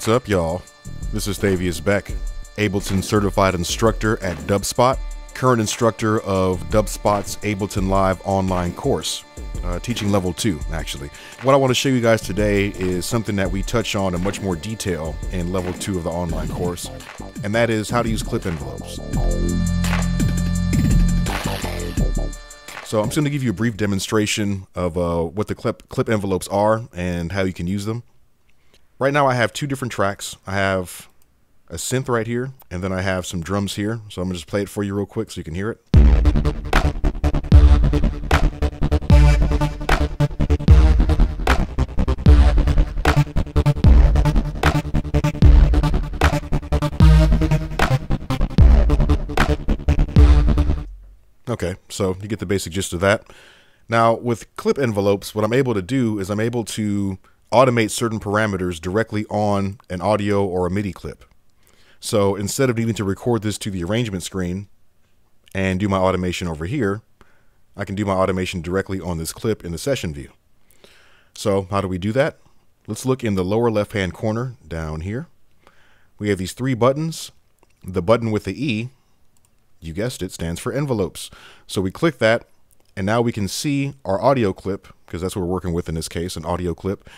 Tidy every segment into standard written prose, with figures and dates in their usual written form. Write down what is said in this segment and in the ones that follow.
What's up, y'all? This is Thavius Beck, Ableton certified instructor at DubSpot, current instructor of DubSpot's Ableton Live online course, teaching level 2, actually. What I want to show you guys today is something that we touch on in much more detail in level 2 of the online course, and that is how to use clip envelopes. So I'm just going to give you a brief demonstration of what the clip envelopes are and how you can use them. Right now I have two different tracks. I have a synth right here, and then I have some drums here. So I'm gonna just play it for you real quick so you can hear it. Okay, so you get the basic gist of that. Now with clip envelopes, what I'm able to do is I'm able to automate certain parameters directly on an audio or a MIDI clip. So instead of needing to record this to the arrangement screen and do my automation over here, I can do my automation directly on this clip in the session view. So how do we do that? Let's look in the lower left-hand corner down here. We have these three buttons. The button with the E, you guessed it, stands for envelopes. So we click that, and now we can see our audio clip, because that's what we're working with in this case, an audio clip.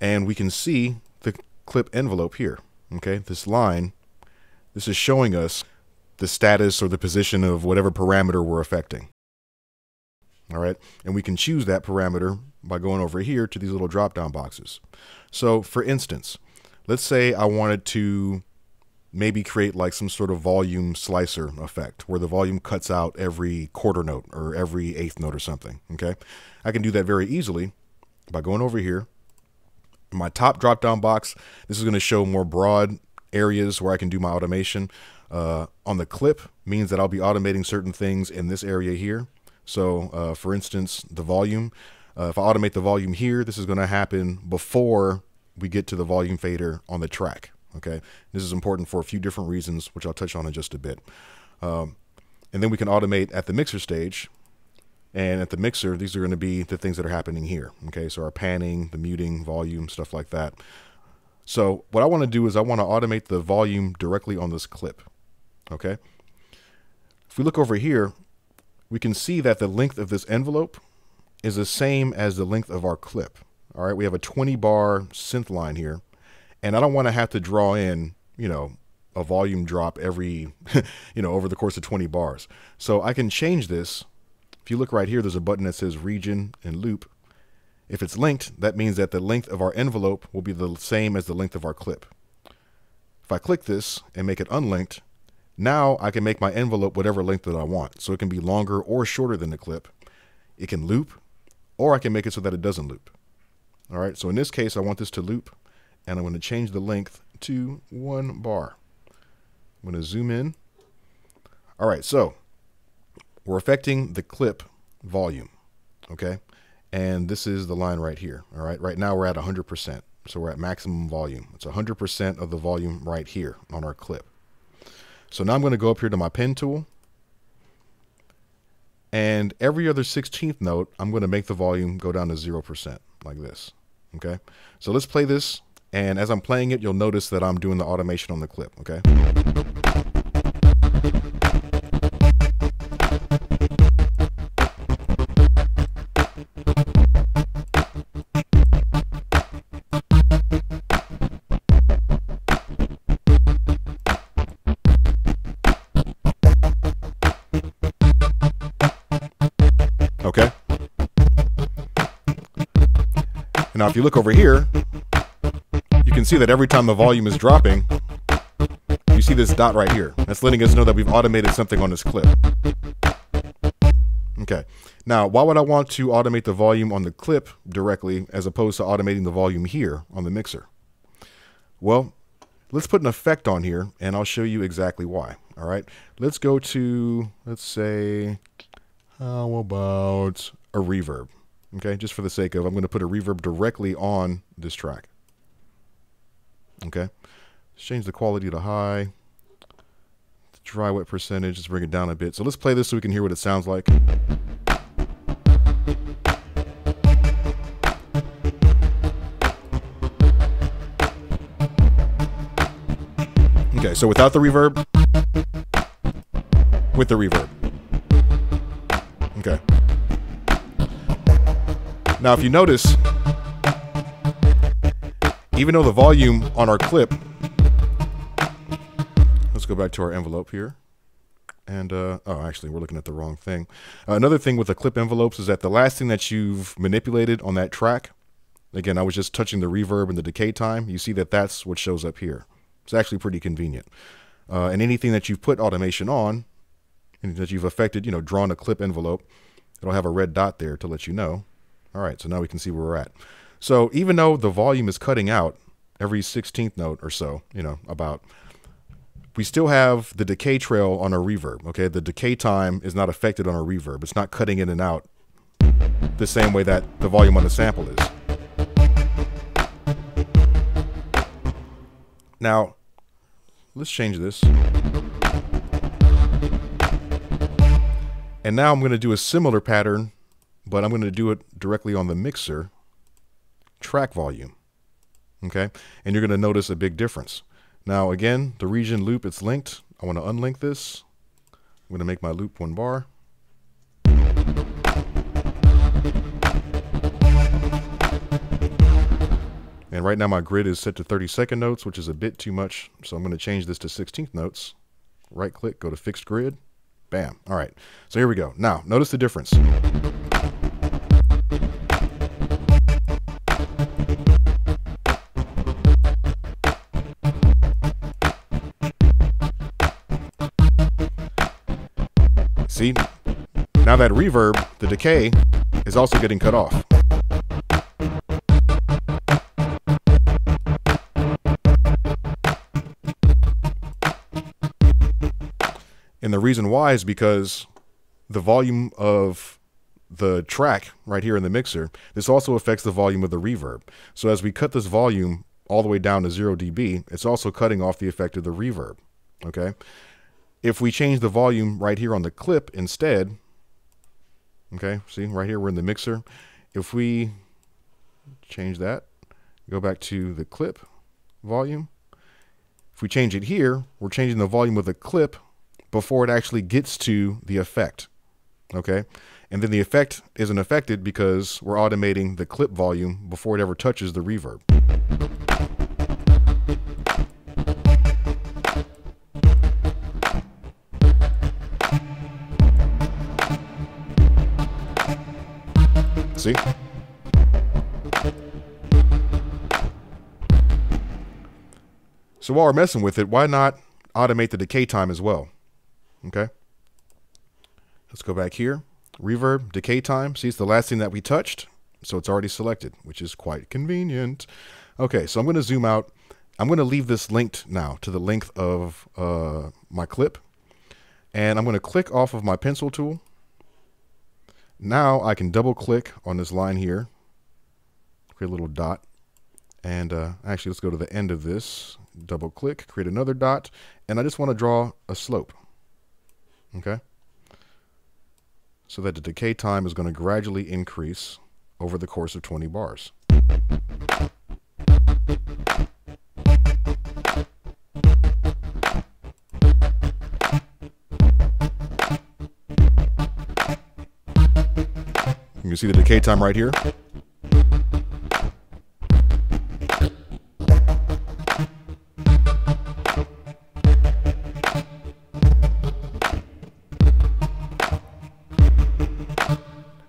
And we can see the clip envelope here, okay? This line, this is showing us the status or the position of whatever parameter we're affecting, all right? And we can choose that parameter by going over here to these little drop-down boxes. So for instance, let's say I wanted to maybe create like some sort of volume slicer effect where the volume cuts out every quarter note or every eighth note or something, okay? I can do that very easily by going over here. In my top drop-down box, this is going to show more broad areas where I can do my automation. On the clip means that I'll be automating certain things in this area here. So, for instance, the volume. If I automate the volume here, this is going to happen before we get to the volume fader on the track. Okay, this is important for a few different reasons, which I'll touch on in just a bit. And then we can automate at the mixer stage. And at the mixer, these are going to be the things that are happening here. Okay, so our panning, the muting, volume, stuff like that. So what I want to do is I want to automate the volume directly on this clip. Okay, if we look over here, we can see that the length of this envelope is the same as the length of our clip. All right, we have a 20-bar synth line here. And I don't want to have to draw in, you know, a volume drop every, you know, over the course of 20 bars. So I can change this. If you look right here, there's a button that says region and loop. If it's linked, that means that the length of our envelope will be the same as the length of our clip. If I click this and make it unlinked, now I can make my envelope whatever length that I want. So it can be longer or shorter than the clip. It can loop, or I can make it so that it doesn't loop. All right, so in this case, I want this to loop, and I'm going to change the length to 1 bar. I'm going to zoom in. All right, so we're affecting the clip volume, okay? And this is the line right here, all right? Right now we're at 100%, so we're at maximum volume. It's 100% of the volume right here on our clip. So now I'm going to go up here to my pen tool, and every other 16th note, I'm going to make the volume go down to 0%, like this, okay? So let's play this, and as I'm playing it, you'll notice that I'm doing the automation on the clip, okay? Okay. Now, if you look over here, you can see that every time the volume is dropping, you see this dot right here. That's letting us know that we've automated something on this clip. Okay. Now, why would I want to automate the volume on the clip directly as opposed to automating the volume here on the mixer? Well, let's put an effect on here, and I'll show you exactly why. All right. Let's go to, let's say, how about a reverb? Okay, just for the sake of, I'm going to put a reverb directly on this track. Okay, let's change the quality to high, dry wet percentage, let's bring it down a bit. So let's play this so we can hear what it sounds like. Okay, so without the reverb, with the reverb. Okay. Now, if you notice, even though the volume on our clip, let's go back to our envelope here. And, oh, actually, we're looking at the wrong thing. Another thing with the clip envelopes is that the last thing that you've manipulated on that track, again, I was just touching the reverb and the decay time. You see that that's what shows up here. It's actually pretty convenient. And anything that you've put automation on, and that you've affected, you know, drawn a clip envelope, it'll have a red dot there to let you know. All right, so now we can see where we're at. So even though the volume is cutting out every 16th note or so, you know, about, we still have the decay trail on our reverb, okay? The decay time is not affected on our reverb. It's not cutting in and out the same way that the volume on the sample is. Now, let's change this. And now I'm gonna do a similar pattern, but I'm gonna do it directly on the mixer, track volume, okay? And you're gonna notice a big difference. Now again, the region loop, it's linked. I want to unlink this. I'm going to make my loop 1 bar. And right now my grid is set to 32nd notes, which is a bit too much. So I'm going to change this to 16th notes. Right click, go to fixed grid. Bam. All right. So here we go. Now notice the difference. See, now that reverb, the decay, is also getting cut off. And the reason why is because the volume of the track right here in the mixer, this also affects the volume of the reverb. So as we cut this volume all the way down to 0 dB, it's also cutting off the effect of the reverb, okay? If we change the volume right here on the clip instead, okay, see right here we're in the mixer. If we change that, go back to the clip volume. If we change it here, we're changing the volume of the clip before it actually gets to the effect, okay? And then the effect isn't affected because we're automating the clip volume before it ever touches the reverb. See? So while we're messing with it, why not automate the decay time as well? Okay. Let's go back here. Reverb, decay time. See, it's the last thing that we touched. So it's already selected, which is quite convenient. Okay, so I'm going to zoom out. I'm going to leave this linked now to the length of my clip. And I'm going to click off of my pencil tool. Now I can double click on this line here, create a little dot, and actually let's go to the end of this, double click, create another dot, and I just want to draw a slope, okay? So that the decay time is going to gradually increase over the course of 20 bars. You can see the decay time right here.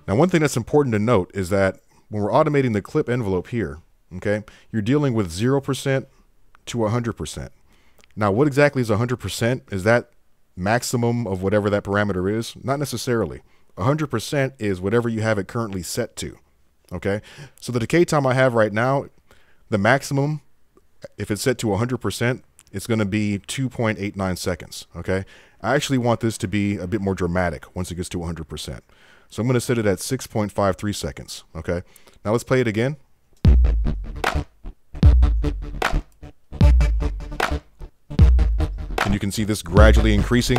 Now, one thing that's important to note is that when we're automating the clip envelope here, okay, you're dealing with 0% to 100%. Now, what exactly is 100%? Is that maximum of whatever that parameter is? Not necessarily. 100% is whatever you have it currently set to, okay? So the decay time I have right now, the maximum, if it's set to 100%, it's going to be 2.89 seconds, okay? I actually want this to be a bit more dramatic once it gets to 100%. So I'm going to set it at 6.53 seconds, okay? Now let's play it again. And you can see this gradually increasing.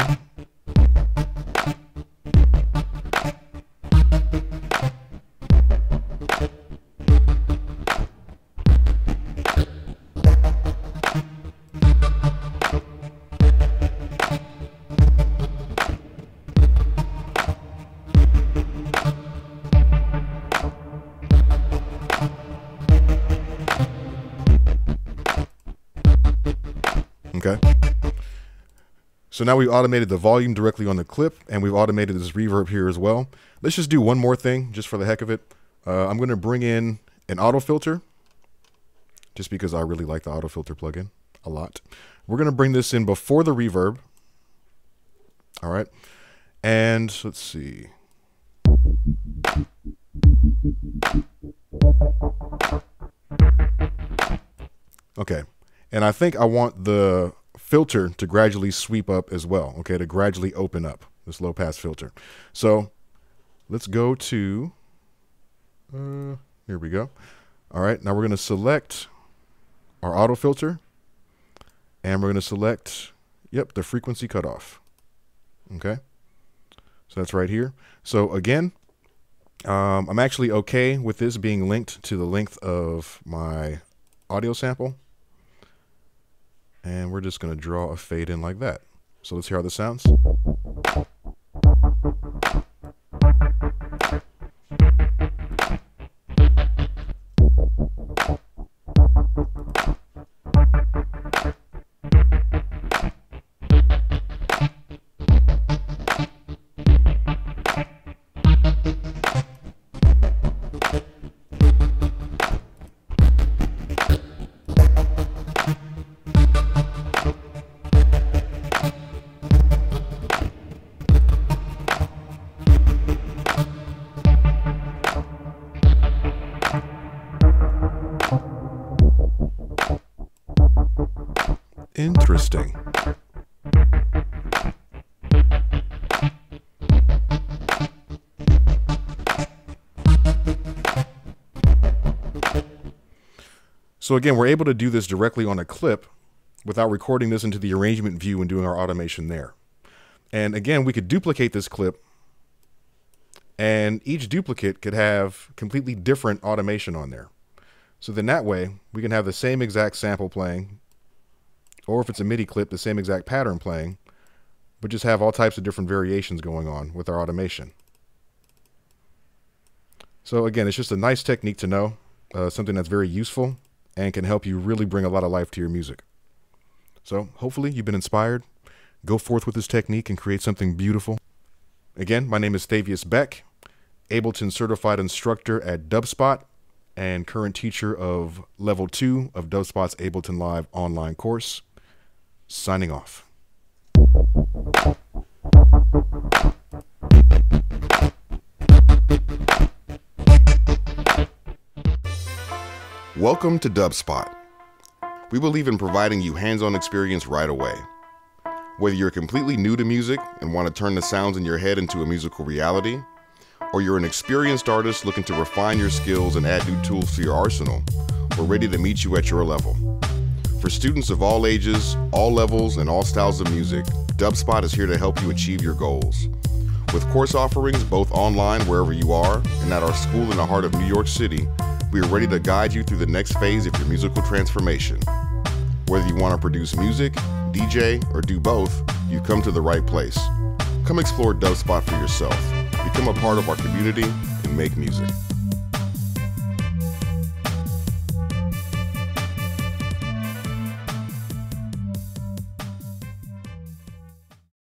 okay? So now we've automated the volume directly on the clip, and we've automated this reverb here as well. Let's just do one more thing, just for the heck of it. I'm gonna bring in an auto filter, just because I really like the auto filter plugin a lot. We're gonna bring this in before the reverb, all right? And let's see. Okay, and I think I want the filter to gradually sweep up as well, okay, to gradually open up this low pass filter. So let's go to, here we go. All right, now we're gonna select our auto filter and we're gonna select, yep, the frequency cutoff, okay? So that's right here. So again, I'm actually okay with this being linked to the length of my audio sample. And we're just going to draw a fade in like that. So let's hear how this sounds. Interesting. So again, we're able to do this directly on a clip without recording this into the arrangement view and doing our automation there. And again, we could duplicate this clip and each duplicate could have completely different automation on there. So then that way we can have the same exact sample playing, or if it's a MIDI clip, the same exact pattern playing, but just have all types of different variations going on with our automation. So again, it's just a nice technique to know, something that's very useful and can help you really bring a lot of life to your music. So hopefully you've been inspired. Go forth with this technique and create something beautiful. Again, my name is Thavius Beck, Ableton Certified Instructor at DubSpot and current teacher of Level 2 of DubSpot's Ableton Live online course. Signing off. Welcome to DubSpot. We believe in providing you hands-on experience right away. Whether you're completely new to music and want to turn the sounds in your head into a musical reality, or you're an experienced artist looking to refine your skills and add new tools to your arsenal, we're ready to meet you at your level. For students of all ages, all levels, and all styles of music, DubSpot is here to help you achieve your goals. With course offerings both online wherever you are and at our school in the heart of New York City, we are ready to guide you through the next phase of your musical transformation. Whether you want to produce music, DJ, or do both, you've come to the right place. Come explore DubSpot for yourself, become a part of our community, and make music.